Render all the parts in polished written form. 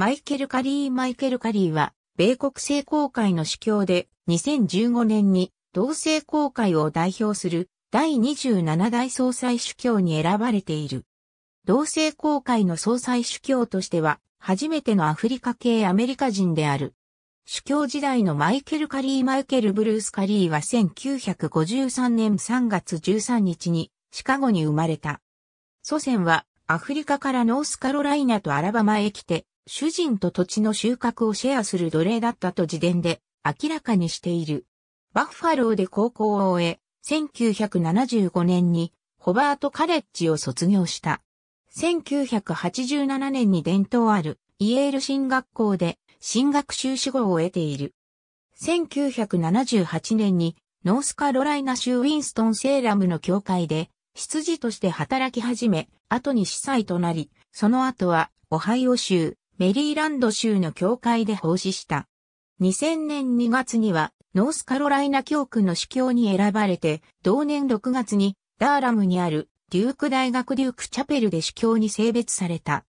マイケル・カリーは、米国聖公会の司教で、2015年に、同聖公会を代表する、第27代総裁主教に選ばれている。同聖公会の総裁主教としては、初めてのアフリカ系アメリカ人である。主教時代のマイケル・ブルース・カリーは1953年3月13日に、シカゴに生まれた。祖先は、アフリカからノースカロライナとアラバマへ来て、主人と土地の収穫をシェアする奴隷だったと自伝で明らかにしている。バッファローで高校を終え、1975年にホバートカレッジを卒業した。1987年に伝統あるイエール神学校で神学修士号を得ている。1978年にノースカロライナ州ウィンストン・セーラムの教会で執事として働き始め、後に司祭となり、その後はオハイオ州、メリーランド州の教会で奉仕した。2000年2月にはノースカロライナ教区の司教に選ばれて、同年6月にダーラムにあるデューク大学デュークチャペルで司教に聖別された。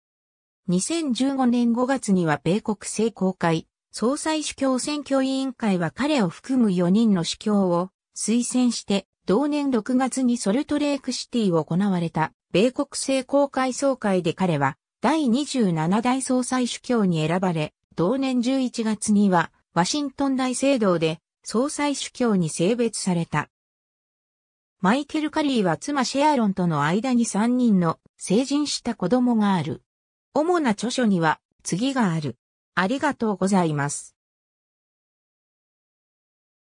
2015年5月には米国聖公会総裁主教選挙委員会は彼を含む4人の司教を推薦して、同年6月にソルトレークシティを行われた米国聖公会総会で彼は、第27代総裁主教に選ばれ、同年11月にはワシントン大聖堂で総裁主教に聖別された。マイケル・カリーは妻シェアロンとの間に3人の成人した子供がある。主な著書には次がある。ありがとうございます。